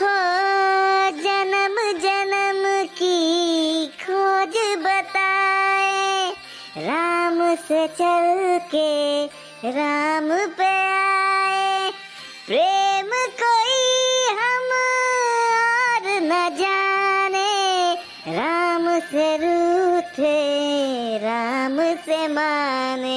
हो जन्म जन्म की खोज बताए, राम से चल के राम पे आए। प्रेम कोई हम और न जाने, राम से रूठे राम से माने।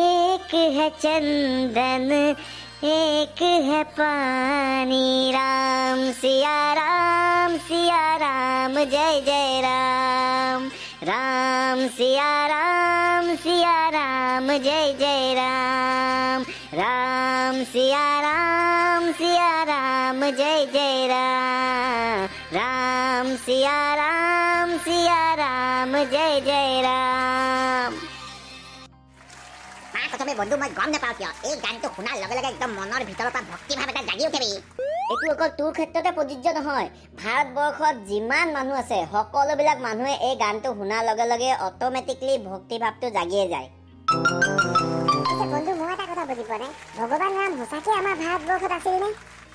एक है चंदन एक है पानी, राम सिया राम जय जय राम सिया राम जय जय राम सिया राम जय जय राम सिया राम जय जय राम। मैं बंधु मैं गम नेपाल किया एक गान तो खुना लगे लगे एकदम मनर भीतर पा भक्ति भाव এটা জাগি উঠেবি। এটু অকল তোৰ ক্ষেত্ৰতে প্ৰযোজ্য নহয়, ভাৰতবৰ্ষত যিমান মানুহ আছে সকলোবিলাক মানুহে এই গানটো শুনা লগে লগে অটোমেটিকলি ভক্তি ভাৱটো জাগিয়ে যায়। বন্ধু মই এটা কথা বুজি পোৱা নাই, ভগৱান ৰাম সঁচাকৈ আমাৰ ভাৰতবৰ্ষত আছিল নে?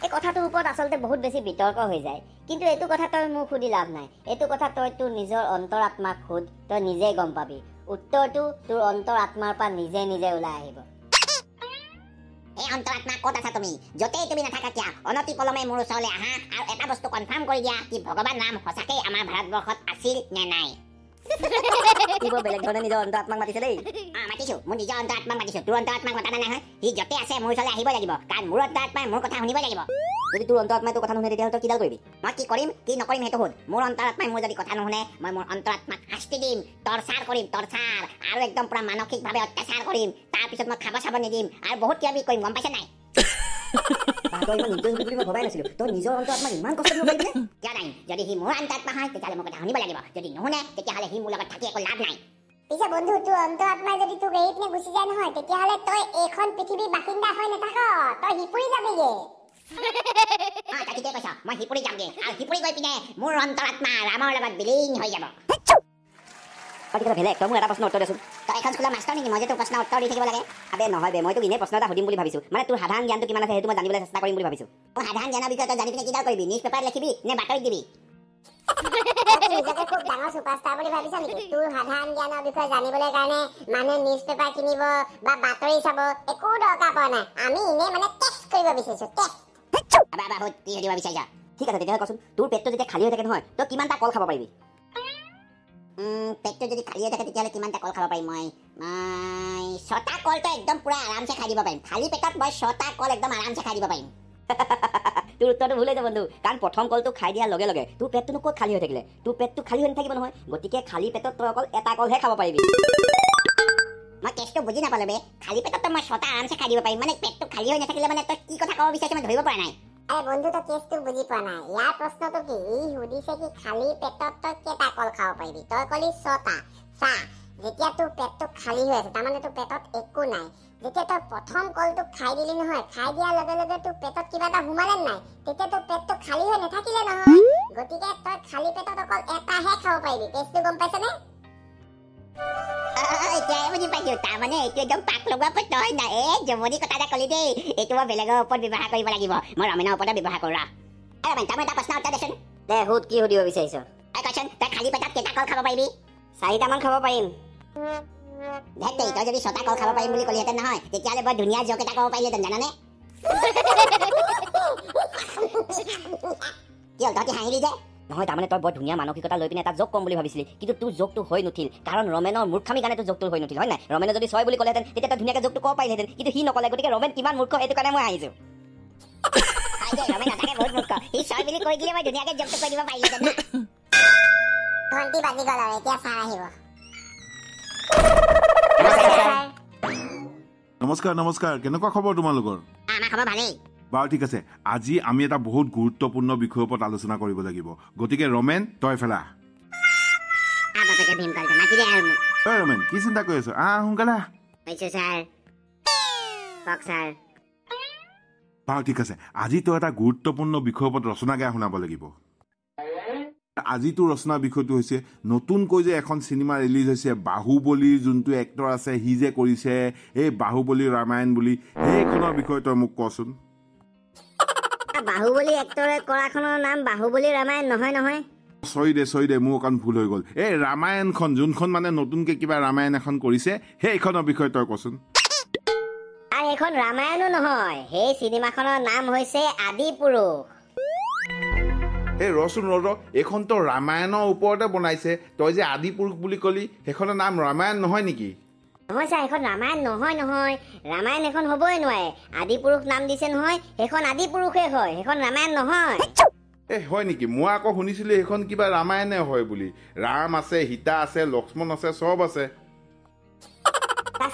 এই কথাটোৰ ওপৰত আচলতে বহুত বেছি বিতৰ্ক হৈ যায়, কিন্তু এইটো কথা তই মোক সুধি লাভ নাই। এইটো কথা তই তোৰ নিজৰ অন্তৰাত্মাক সুধ, তই নিজে গম পাবি। उत्तरटू तोर अंतर आत्मार पर निजे निजे उलाय आइबो। ए अंतर आत्मा कत आसा तुमी? जते तुमी नाथाका किया अनति पलमे मोर ओसरले आहा आर एटा वस्तु कन्फर्म करि दिया कि भगवान राम हसाके आमार भारतवर्षत आसिल ने नाय। इबो बेलेग धरने निजे अंतर आत्माक मातिसे देई। आ मातिसु मोर निजे अंतर आत्माक मातिसु, तोर अंतर आत्माक माता नाय हय। हि जते आसे मोर ओसरले आहिबो लागिबो, कारण मोर अंतर आत्माय मोर कथा हुनिबो लागिबो। যদি তোৰ অন্তৰাত্মাই তোৰ কথা নুশুনে তেতিয়াহ'লে তই কিডাল কৰিবি? মই কি কৰিম কি নকৰিম সেইটো সোধ। মোৰ অন্তৰাত্মাই মোৰ যদি কথা নুশুনে মই মোৰ অন্তৰাত্মাক শাস্তি দিম, টৰ্চাৰ কৰিম টৰ্চাৰ, আৰু একদম পুৰা মানসিকভাৱে অত্যাচাৰ কৰিম। তাৰপিছত মই খাব চাব নিদিম আৰু বহুত কিবা কৰিম, গম পাইছা নাই? তই ইমান ইণ্টেনশ্যন কৰিব ভবাই নাছিলোঁ, তই নিজৰ অন্তৰাত্মাক ইমান কষ্ট দিব পাৰিবি নে? কিয় নাই? যদি সি মোৰ অন্তৰাত্মা হয় তেতিয়াহ'লে মোৰ কথা শুনিব লাগিব, যদি নুশুনে তেতিয়াহ'লে সি মোৰ লগত থাকি একো লাভ নাই। পিছে বন্ধু তোৰ অন্তৰাত্মাই যদি তোক এৰি পিনে গুচি যায় নহয় তেতিয়াহ'লে তই এইখন পৃথিৱীৰ বাসিন্দা হৈ নাথাক, তই হিপুৰি যাবিগে। আ তাকিতে কৈছা মই হিপুৰি যামগে, আৰু হিপুৰি গৈ পিনে মোৰ অন্তৰাত্মা ৰামৰ লগত বিলীন হৈ যাব। পাতিকৰা ভেলে একদম এটা প্ৰশ্ন উত্তৰ দেচোন। তই এখন স্কুলৰ মাষ্টাৰ নেকি? মই যে তোক প্ৰশ্ন উত্তৰ দি থাকিব লাগে। আবে নহয় বে, মই তোক ইনে প্ৰশ্ন এটা সুধিম বুলি ভাবিছো, মানে তোৰ সাধাৰণ জ্ঞানটো কিমান আছে সেইটো মই জানিবলৈ চেষ্টা কৰিম বুলি ভাবিছো। অ সাধাৰণ জ্ঞানৰ বিষয়ে তই জানি পিনে কিডাল কৰিবি? নিউজ পেপাৰ লিখিবি নে বাতৰি দিবি? নিজকে খুব ডাঙৰ সুপাৰষ্টাৰ বুলি ভাবিছা নেকি? তোৰ সাধাৰণ জ্ঞানৰ বিষয়ে জানিবলৈ কাৰণে মানে নিউজ পেপাৰ কিনিব বা বাতৰি চাব একো দৰকাৰ পৰা নাই, আমি ইনে মানে টেষ্ট কৰিব বিচাৰিছো। টেষ্ট বাবা বহুত কি দিব বিচাৰিছা? ঠিক আছে তেতিয়াহ'লে কচোন, তোৰ পেটটো যেতিয়া খালী হৈ থাকে নহয় তই কিমানটা কল খাব পাৰিবি? পেটটো যদি খালী হৈ থাকে তেতিয়াহ'লে কিমানটা কল খাব পাৰিম? মই 6টা কলটো একদম পুৰা আৰামছে খাই দিব পাৰিম। খালী পেটত মই 6টা কল একদম আৰামছে খাই দিব পাৰিম। তোৰ উত্তৰটো ভুল হৈ যাব বন্ধু, কাৰণ প্ৰথম কলটো খাই দিয়াৰ লগে লগে তোৰ পেটটোনো ক'ত খালী হৈ থাকিলে? তোৰ পেটটো খালী হৈ নাথাকিব নহয়, গতিকে খালী পেটত তই অকল এটা কলহে খাব পাৰিবি। মই কেছটো বুজি নাপালো বে, খালী পেটত মই 6টা আৰামছে খাই দিব পাৰিম মানে পেটটো খালী হৈ নাথাকিলে মানে তই কি কথা ক'ব বিচাৰিছ মই ধৰিব পৰা নাই। আৰে বন্ধু তো কেসটো বুঝি পা নাই, ইয়াৰ প্ৰশ্নটো কি? ই হুদিছে কি খালি পেটত তই কেটা কল খাব পাৰিবি? তই কলি 6টা। চা যেতিয়া তোৰ পেটটো খালি হৈ আছে তাৰমানে তোৰ পেটত একো নাই। যেতিয়া তই প্ৰথম কলটো খাই দিলি নহয়, খাই দিয়াৰ লগে লগে তোৰ পেটত কিবা এটা সোমালে নাই, তেতিয়া তোৰ পেটটো খালি হৈ নাথাকিলে নহয়, গতিকে তই খালি পেটত অকল এটাহে খাব পাৰিবি। কেসটো গম পাইছনে? এতিয়াই বুজি পাইছো, তাৰমানে এইটো একদম পাক লগোৱা পথ নহয় না। এ জমনি কথা এটা কলি দেই, এইটো মই বেলেগৰ ওপৰত ব্যৱহাৰ কৰিব লাগিব, মই ৰমেনৰ ওপৰত ব্যৱহাৰ কৰোঁ। আৰে মানে তাৰমানে এটা প্ৰশ্ন এটা দেচোন। দে হুত কি সুধিব বিচাৰিছ? এই কচোন তই খালী পেটত কেইটা কল খাব পাৰিবি? 4টামান খাব পাৰিম। দেই তই যদি 6টা কল খাব পাৰিম বুলি ক'লিহেঁতেন নহয় তেতিয়াহ'লে বৰ ধুনীয়া জক এটা ক'ব পাৰিলেহেঁতেন জানানে? কিয় তহঁতি হাঁহিলি যে? নহয় তাৰমানে তই বৰ ধুনীয়া মানসিকতা লৈ পিনে এটা জোক কম বুলি ভাবিছিলি, কিন্তু তোৰ জোকটো হৈ নুঠিল, কাৰণ ৰমেনৰ মূৰ্খামি কাৰণে তোৰ জোকটো হৈ নুঠিল, হয় নাই? ৰমেনে যদি 6 বুলি ক'লেহেঁতেন তেতিয়া তই ধুনীয়াকৈ জোকটো ক'ব পাৰিলেহেঁতেন, কিন্তু সি নক'লে, গতিকে ৰমেন কিমান মূৰ্খ সেইটো কাৰণে মই আহিছোঁ। ৰমেন নাথাকে বহুত মূৰ্খ, সি 6 বুলি কৈ দিলে মই ধুনীয়াকৈ জোকটো কৈ দিব পাৰিলেহেঁতেন না। ঘণ্টি বাজি গ'ল আৰু এতিয়া ছাৰ আহিব। নমস্কাৰ নমস্কাৰ, কেনেকুৱা খবৰ তোমালোকৰ? আমাৰ খবৰ ভালেই। বাৰু ঠিক আছে, আজি আমি এটা বহুত গুৰুত্বপূৰ্ণ বিষয়ৰ ওপৰত আলোচনা কৰিব লাগিব, গতিকে ৰমেন তই ফেলা। ৰমেন কি চিন্তা কৰি আছ? আহ সোনকালে। বাৰু ঠিক আছে, আজি তই এটা গুৰুত্বপূৰ্ণ বিষয়ৰ ওপৰত ৰচনা গাই শুনাব লাগিব। আজি তো ৰচনা বিষয়টো হইছে নতুনকৈ যে এখন সিনেমা ৰিলিজ হইছে বাহুবলীৰ যোনটো এক্টৰ আছে হি যে কৰিছে এই বাহুবলী ৰামায়ণ বুলি এইখনৰ বিষয়টো মোক কচোন। বাহুবলী এক্টৰে কৰাখনৰ নাম বাহুবলী ৰামায়ণ নহয় নহয়। সৰি দে মোৰ কাণ ভুল হৈ গ'ল। এই ৰামায়ণখন যোনখন মানে নতুনকে কিবা ৰামায়ণ এখন কৰিছে সেইখনৰ বিষয়টো কচোন। আৰু এখন ৰামায়ণো নহয়, সেই সিনেমাখনৰ নাম হৈছে আদি পুৰুষ। এই ৰচোন ৰ এখন তো ৰামায়ণৰ ওপৰতে বনাইছে, তই যে আদি পুৰুষ বুলি কলি সেইখনৰ নাম ৰামায়ণ নহয় নেকি? নহয় ছাৰ, এখন ৰামায়ণ নহয়। ৰামায়ণ এখন হ'বই নোৱাৰে, আদি পুৰুষ নাম দিছে নহয়, সেইখন আদি পুৰুষে হয়, সেইখন ৰামায়ণ নহয়। এ হয় নেকি? মই আকৌ শুনিছিলো সেইখন কিবা ৰামায়ণে হয় বুলি, ৰাম আছে, সীতা আছে, লক্ষ্মণ আছে, চব আছে।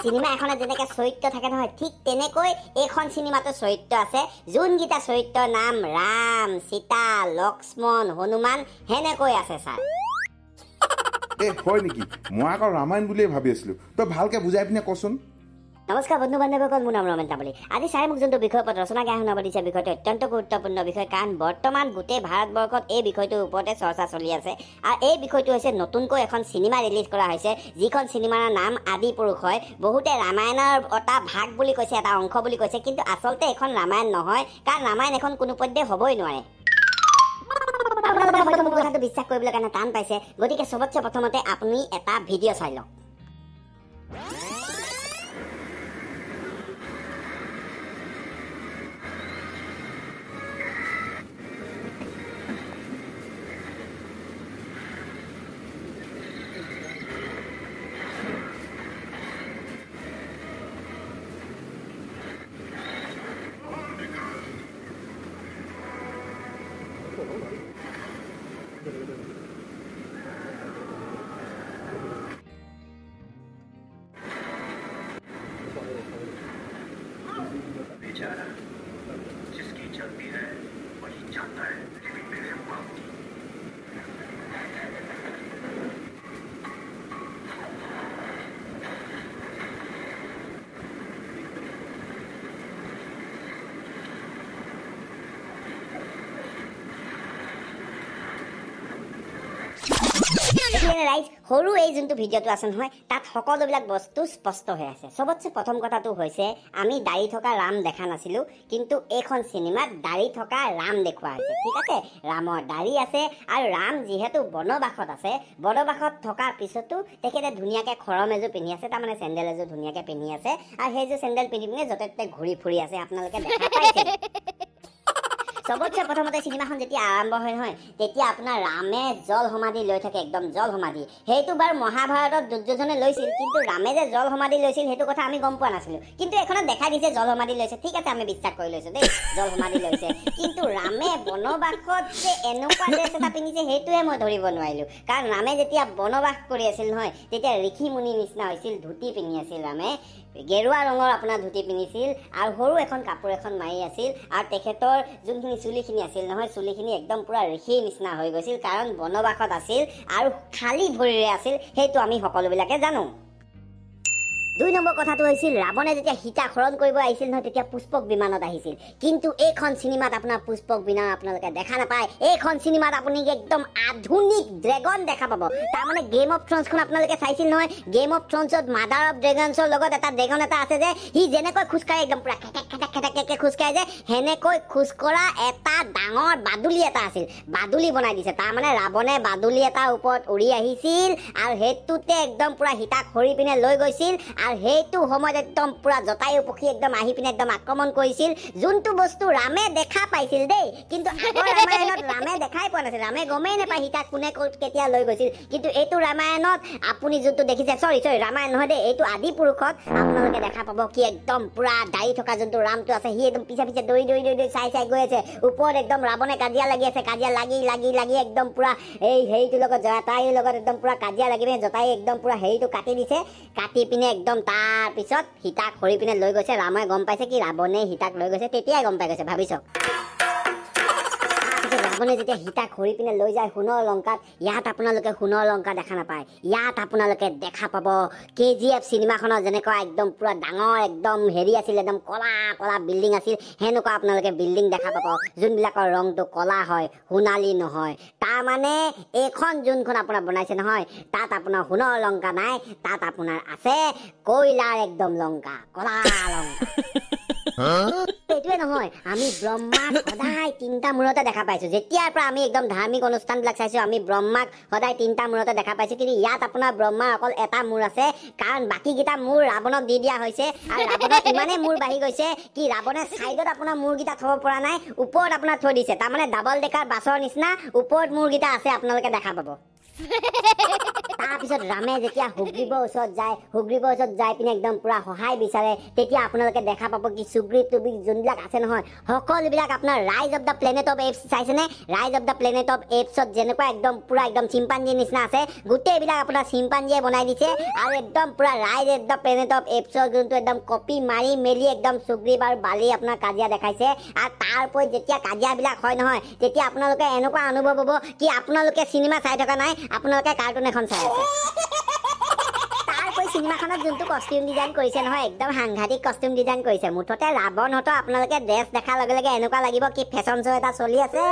চিনেমা এখনত যেনেকৈ চৰিত্ৰ থাকে নহয়, ঠিক তেনেকৈ এইখন চিনেমাতো চৰিত্ৰ আছে, যোনকেইটা চৰিত্ৰৰ নাম ৰাম, সীতা, লক্ষ্মণ, হনুমান সেনেকৈ আছে ছাৰ। এই হয় নেকি? মই আকৌ ৰামায়ণ বুলিয়ে ভাবি আছিলো, তই ভালকৈ বুজাই পিনে কচোন। নমস্কাৰ বন্ধু বান্ধৱসকল, মোৰ নাম ৰমেন তামলী। আজি চাই মোক যোনটো বিষয় ওপৰত ৰচনা গাই শুনাব দিছে, বিষয়টো অত্যন্ত গুৰুত্বপূৰ্ণ বিষয়, কাৰণ বৰ্তমান গোটেই ভাৰতবৰ্ষত এই বিষয়টোৰ ওপৰতে চৰ্চা চলি আছে। আৰু এই বিষয়টো হৈছে নতুনকৈ এখন চিনেমা ৰিলিজ কৰা হৈছে, যিখন চিনেমাৰ নাম আদি পুৰুষ হয়। বহুতে ৰামায়ণৰ এটা ভাগ বুলি কৈছে, এটা অংশ বুলি কৈছে, কিন্তু আচলতে এখন ৰামায়ণ নহয়, কাৰণ ৰামায়ণ এখন কোনো পধ্যে হ'বই নোৱাৰে। আপোনালোকে মোৰ কথাটো বিশ্বাস কৰিবলৈ কাৰণে টান পাইছে, গতিকে সবতছে প্ৰথমতে আপুনি এটা ভিডিঅ' চাই লওক। সৰু এই যোনটো ভিডিঅ'টো আছে নহয়, তাত সকলোবিলাক বস্তু স্পষ্ট হৈ আছে। চবতছে প্ৰথম কথাটো হৈছে আমি দাড়ি থকা ৰাম দেখা নাছিলোঁ, কিন্তু এইখন চিনেমাত দাড়ি থকা ৰাম দেখুওৱা হৈছে। ঠিক আছে, ৰামৰ দাড়ি আছে, আৰু ৰাম যিহেতু বনবাসত আছে, বনবাসত থকাৰ পিছতো তেখেতে ধুনীয়াকৈ খৰম এযোৰ পিন্ধি আছে, তাৰমানে চেণ্ডেল এযোৰ ধুনীয়াকৈ পিন্ধি আছে, আৰু সেইযোৰ চেণ্ডেল পিন্ধি পিনে য'তে ত'তে ঘূৰি ফুৰি আছে, আপোনালোকে দেখা পাইছে। চবতছে প্ৰথমতে চিনেমাখন যেতিয়া আৰম্ভ হয় নহয়, তেতিয়া আপোনাৰ ৰামে জল সমাধি লৈ থাকে, একদম জল সমাধি। সেইটো বাৰু মহাভাৰতত দুৰ্যোধনে লৈছিল, কিন্তু ৰামে যে জল সমাধি লৈছিল সেইটো কথা আমি গম পোৱা নাছিলোঁ, কিন্তু এখনত দেখাই দিছে জল সমাধি লৈছে। ঠিক আছে, আমি বিশ্বাস কৰি লৈছোঁ দেই, জল সমাধি লৈছে, কিন্তু ৰামে বনবাসত যে এনেকুৱা ড্ৰেছ এটা পিন্ধিছে সেইটোৱে মই ধৰিব নোৱাৰিলোঁ। কাৰণ ৰামে যেতিয়া বনবাস কৰি আছিল নহয়, তেতিয়া ঋষি মুনি নিচিনা হৈছিল, ধুতি পিন্ধি আছিল, ৰামে গেৰুৱা ৰঙৰ আপোনাৰ ধুতি পিন্ধিছিল, আৰু সৰু এখন কাপোৰ এখন মাৰি আছিল, আৰু তেখেতৰ যোনখিনি চুলিখিনি আছিল নহয়, চুলিখিনি একদম পুৰা ঋষিৰ নিচিনা হৈ গৈছিল, কাৰণ বনবাসত আছিল আৰু খালী ভৰিৰে আছিল, সেইটো আমি সকলোবিলাকে জানো। দুই নম্বৰ কথাটো হৈছিল ৰাৱণে যেতিয়া সীতা হৰণ কৰিব আহিছিল নহয়, তেতিয়া পুষ্পক বিমানত আহিছিল, কিন্তু এইখন চিনেমাত আপোনাৰ পুষ্পক বিমান আপোনালোকে দেখা নাপায়। এইখন চিনেমাত আপুনি একদম আধুনিক ড্ৰেগন দেখা পাব, তাৰমানে গেম অফ থ্ৰনছখন আপোনালোকে চাইছিল নহয়, গেম অফ থ্ৰনছত মাদাৰ অফ ড্ৰেগনছৰ লগত এটা ড্ৰেগন এটা আছে যে সি যেনেকৈ খোজকাঢ়ে, একদম পুৰা খেটেক খোজকাঢ়ে যে, সেনেকৈ খোজকঢ়া এটা ডাঙৰ বাদুলি এটা আছিল, বাদুলি বনাই দিছে, তাৰমানে ৰাৱণে বাদুলি এটাৰ ওপৰত উৰি আহিছিল, আৰু সেইটোতে একদম পুৰা সীতাক হৰি পিনে লৈ গৈছিল, আৰু সেইটো সময়ত একদম পুৰা জটায়ু পক্ষী একদম আহি পিনে একদম আক্ৰমণ কৰিছিল, যোনটো বস্তু ৰামে দেখা পাইছিল দেই, কিন্তু আগৰ ৰামায়ণত ৰামে দেখাই পোৱা নাছিল, ৰামে গমেই নাপায় সীতাক কোনে কেতিয়া লৈ গৈছিল। কিন্তু এইটো ৰামায়ণত আপুনি যোনটো দেখিছে, চৰি ৰামায়ণ নহয় দেই, এইটো আদি পুৰুষত আপোনালোকে দেখা পাব কি একদম পুৰা দাড়ি থকা যোনটো ৰামটো আছে, সি একদম পিছে দৌৰি চাই গৈ আছে, ওপৰত একদম ৰাৱণে কাজিয়া লাগি আছে, কাজিয়া লাগি একদম পুৰা এই হেৰিটোৰ লগত, জটায়ুৰ লগত একদম পুৰা কাজিয়া লাগি পিনে জটায়ু একদম পুৰা হেৰিটো কাটি দিছে, কাটি পিনে একদম তাৰপিছত সীতাক হৰি পিনে লৈ গৈছে। ৰামে গম পাইছে কি ৰাৱণে সীতাক লৈ গৈছে, তেতিয়াই গম পাই গৈছে, ভাবি চাওক। আপুনি যেতিয়া হিতা খৰি পিনে লৈ যায় সোণৰ অলংকাৰ, ইয়াত আপোনালোকে সোণৰ অলংকাৰ দেখা নাপায়। ইয়াত আপোনালোকে দেখা পাব KGF চিনেমাখনৰ যেনেকৈ একদম পুৰা ডাঙৰ একদম হেৰি আছিল, একদম কলা কলা বিল্ডিং আছিল, সেনেকুৱা আপোনালোকে বিল্ডিং দেখা পাব যোনবিলাকৰ ৰংটো কলা হয়, সোণালী নহয়। তাৰমানে এইখন যোনখন আপোনাৰ বনাইছে নহয়, তাত আপোনাৰ সোণৰ লংকা নাই, তাত আপোনাৰ আছে কয়লাৰ একদম লংকা, কলা লংকা। এইটোৱে নহয়, আমি ব্ৰহ্মাক সদায় তিনিটা মূৰতে দেখা পাইছোঁ। যেতিয়াৰ পৰা আমি একদম ধাৰ্মিক অনুষ্ঠানবিলাক চাইছোঁ, আমি ব্ৰহ্মাক সদায় তিনিটা মূৰতে দেখা পাইছোঁ। কিন্তু ইয়াত আপোনাৰ ব্ৰহ্মা অকল এটা মূৰ আছে, কাৰণ বাকীকেইটা মূৰ ৰাৱণক দি দিয়া হৈছে। আৰু ৰাৱণৰ ইমানেই মূৰ বাঢ়ি গৈছে কি ৰাৱণে ছাইডত আপোনাৰ মূৰকেইটা থ'ব পৰা নাই, ওপৰত আপোনাৰ থৈ দিছে। তাৰমানে ডাবল ডেকাৰ বাছৰ নিচিনা ওপৰত মূৰকেইটা আছে, আপোনালোকে দেখা পাব। তাৰপিছত ৰামে যেতিয়া সুগ্ৰীবৰ ওচৰত যায়, সুগ্ৰীবৰ ওচৰত যাই পিনে একদম পুৰা সহায় বিচাৰে, তেতিয়া আপোনালোকে দেখা পাব কি সুগ্ৰীৱ টুবি যোনবিলাক আছে নহয়, সকলোবিলাক আপোনাৰ rise of the planet of apes চাইছেনে? Rise of the planet of এপছত যেনেকুৱা একদম পুৰা একদম চিম্পাঞ্জীৰ নিচিনা আছে, গোটেইবিলাক আপোনাৰ চিম্পাঞ্জীয়ে বনাই দিছে। আৰু একদম পুৰা rise of the planet of এপছৰ যোনটো একদম কপি মাৰি মেলি একদম সুগ্ৰীৱ আৰু বালি আপোনাৰ কাজিয়া দেখাইছে। আৰু তাৰপৰি যেতিয়া কাজিয়াবিলাক হয় নহয়, তেতিয়া আপোনালোকে এনেকুৱা অনুভৱ হ'ব কি আপোনালোকে চিনেমা চাই থকা নাই, আপোনালোকে কাৰ্টুন এখন চাই আছে। তাৰপৰি চিনেমাখনত যোনটো কষ্টিউম ডিজাইন কৰিছে নহয়, একদম সাংঘাতিক কষ্টিউম ডিজাইন কৰিছে। মুঠতে ৰাৱণহঁতৰ আপোনালোকে ড্ৰেছ দেখাৰ লগে লগে এনেকুৱা লাগিব কি ফেশ্বন শ্ব' এটা চলি আছে।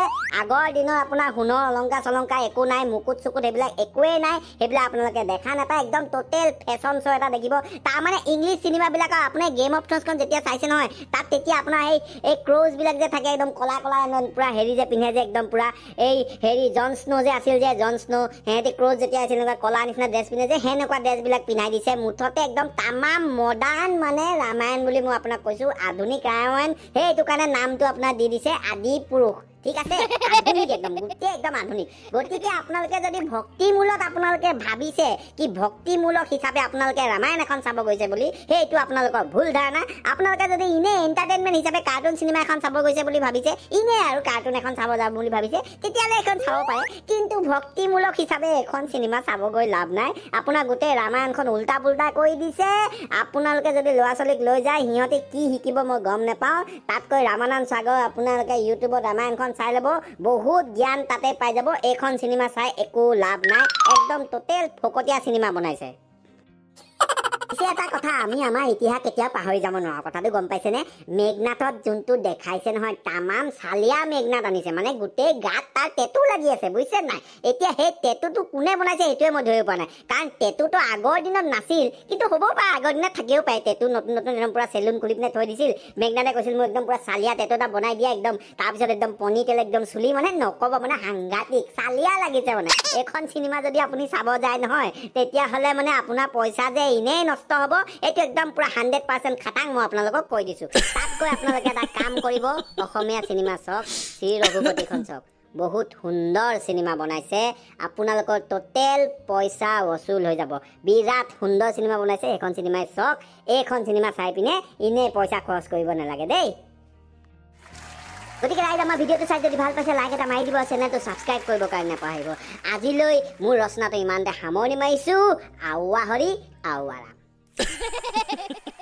আগৰ দিনৰ আপোনাৰ সোণৰ অলংকাৰ চলংকাৰ একো নাই, মুকুট চুকুট এইবিলাক একোৱেই নাই, সেইবিলাক আপোনালোকে দেখা নাপায়। একদম টোটেল ফেশ্বন শ্ব' এটা দেখিব। তাৰমানে ইংলিছ চিনেমাবিলাকৰ আপোনাৰ গেম অফ থ্ৰ'নছখন যেতিয়া চাইছে নহয়, তাত তেতিয়া আপোনাৰ এই ক্ৰ'জবিলাক যে থাকে, একদম কলা কলা পূৰা হেৰি যে পিন্ধে যে, একদম পূৰা এই হেৰি জন স্ন' যে আছিল যে, জন স্ন' সিহঁতি ক্ৰ'জ যেতিয়া আছিল এনেকুৱা কলা নিচিনা ড্ৰেছ পিন্ধে যে, সেনেকুৱা ড্ৰেছবিলাক পিন্ধাই দিছে। মুঠতে একদম তামাম মডাৰ্ণ, মানে ৰামায়ণ বুলি মই আপোনাক কৈছোঁ, আধুনিক ৰামায়ণ। সেইটো কাৰণে নামটো আপোনাৰ দি দিছে আদি পুৰুষ, ঠিক আছে? আধুনিক একদম, গোটেই একদম আধুনিক। গতিকে আপোনালোকে যদি ভক্তিমূলক আপোনালোকে ভাবিছে কি ভক্তিমূলক হিচাপে আপোনালোকে ৰামায়ণ এখন চাব গৈছে বুলি, সেইটো আপোনালোকৰ ভুল ধাৰণা। আপোনালোকে যদি ইনে এণ্টাৰটেইনমেণ্ট হিচাপে কাৰ্টুন চিনেমা এখন চাব গৈছে বুলি ভাবিছে, ইনে আৰু কাৰ্টুন এখন চাব যাম বুলি ভাবিছে, তেতিয়াহ'লে এখন চাব পাৰে। কিন্তু ভক্তিমূলক হিচাপে এখন চিনেমা চাব গৈ লাভ নাই। আপোনাৰ গোটেই ৰামায়ণখন উল্টা পুল্টা কৰি দিছে। আপোনালোকে যদি ল'ৰা ছোৱালীক লৈ যায়, সিহঁতে কি শিকিব মই গম নাপাওঁ। তাতকৈ ৰামানন্দ সাগৰ আপোনালোকে ইউটিউবত ৰামায়ণখন চাই ল'ব, বহুত জ্ঞান তাতে পাই যাব। এইখন চিনেমা চাই একো লাভ নাই, একদম টোটেল ফকটীয়া চিনেমা বনাইছে। পিছে এটা কথা, আমি আমাৰ ইতিহাস কেতিয়াও পাহৰি যাব নোৱাৰোঁ, কথাটো গম পাইছেনে? মেঘনাথত যোনটো দেখাইছে নহয়, তামাম চালিয়া মেঘনাথ আনিছে, মানে গোটেই গাত তাৰ টেটু লাগি আছে, বুজিছে নাই? এতিয়া সেই টেটুটো কোনে বনাইছে সেইটোৱে মই ধৰিব পৰা নাই, কাৰণ টেটুটো আগৰ দিনত নাছিল। কিন্তু হ'ব পাৰে আগৰ দিনত থাকিও পায়। টেটু নতুন নতুন একদম পূৰা চেলুন খুলি পিনে থৈ দিছিল। মেঘনাথে কৈছিল মোক একদম পূৰা চালিয়া টেটু এটা বনাই দিয়া একদম, তাৰপিছত একদম পনী তেল একদম চুলি, মানে নক'ব, মানে সাংঘাতিক চালিয়া লাগিছে। মানে এখন চিনেমা যদি আপুনি চাব যায় নহয়, তেতিয়াহ'লে মানে আপোনাৰ পইচা যে এনেই নষ্ট হ'ব, এইটো একদম পুৰা 100% খাটাং মই আপোনালোকক কৈ দিছোঁ। তাতকৈ আপোনালোকে এটা কাম কৰিব, অসমীয়া চিনেমা চাওক, শ্ৰী ৰঘুপতিখন চাওক, বহুত সুন্দৰ চিনেমা বনাইছে। আপোনালোকৰ টোটেল পইচা বচুল হৈ যাব। বিৰাট সুন্দৰ চিনেমা বনাইছে, এইখন চিনেমাই চাওক। এইখন চিনেমা চাই পিনে এনেই পইচা খৰচ কৰিব নালাগে দেই। গতিকে ৰাইজ, আমাৰ ভিডিঅ'টো চাই যদি ভাল পাইছে, লাইক এটা মাৰি দিব, চেনেলটো ছাবস্ক্ৰাইব কৰিব কাৰণে নাপাহৰিব। আজিলৈ মোৰ ৰচনাটো ইমানতে সামৰণি মাৰিছোঁ। আওৱা হৰি আওৱা ৰাম।